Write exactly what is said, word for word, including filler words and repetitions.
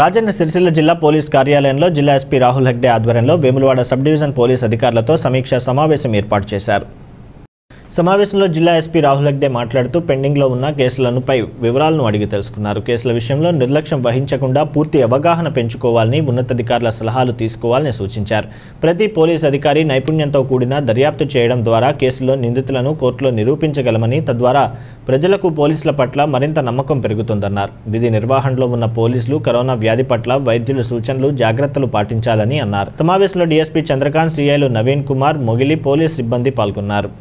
రాజన్న సిరిసిల్ల జిల్లా పోలీస్ కార్యాలయంలో జిల్లా ఎస్పీ రాహుల్ హెగ్డే ఆధ్వర్యంలో వేములవాడ సబ్ డివిజన్ పోలీస్ అధికారులతో సమీక్ష సమావేశం ఏర్పాటు చేశారు. సమావేశంలో జిల్లా ఎస్పీ రాహుల్ హెగ్డే మాట్లాడుతూ పెండింగ్లో ఉన్న కేసులనుపై వివరాలను అడిగి తెలుసుకున్నారు. కేసుల విషయంలో నిర్లక్ష్యం వహించకుండా పూర్తి అవగాహన పెంచుకోవాలని, ఉన్నతాధికారుల సలహాలు తీసుకోవాలని సూచించారు. ప్రతి పోలీస్ అధికారి నైపుణ్యంతో కూడిన దర్యాప్తు చేయడం ద్వారా కేసుల్లో నిందితులను కోర్టులో నిరూపించగలమని, తద్వారా ప్రజలకు పోలీసుల పట్ల మరింత నమ్మకం పెరుగుతుందన్నారు. విధి నిర్వహణలో ఉన్న పోలీసులు కరోనా వ్యాధి పట్ల వైద్యుల సూచనలు, జాగ్రత్తలు పాటించాలని అన్నారు. సమావేశంలో డీఎస్పీ చంద్రకాంత్, సిఐలు నవీన్ కుమార్, మొగిలి పోలీస్ సిబ్బంది పాల్గొన్నారు.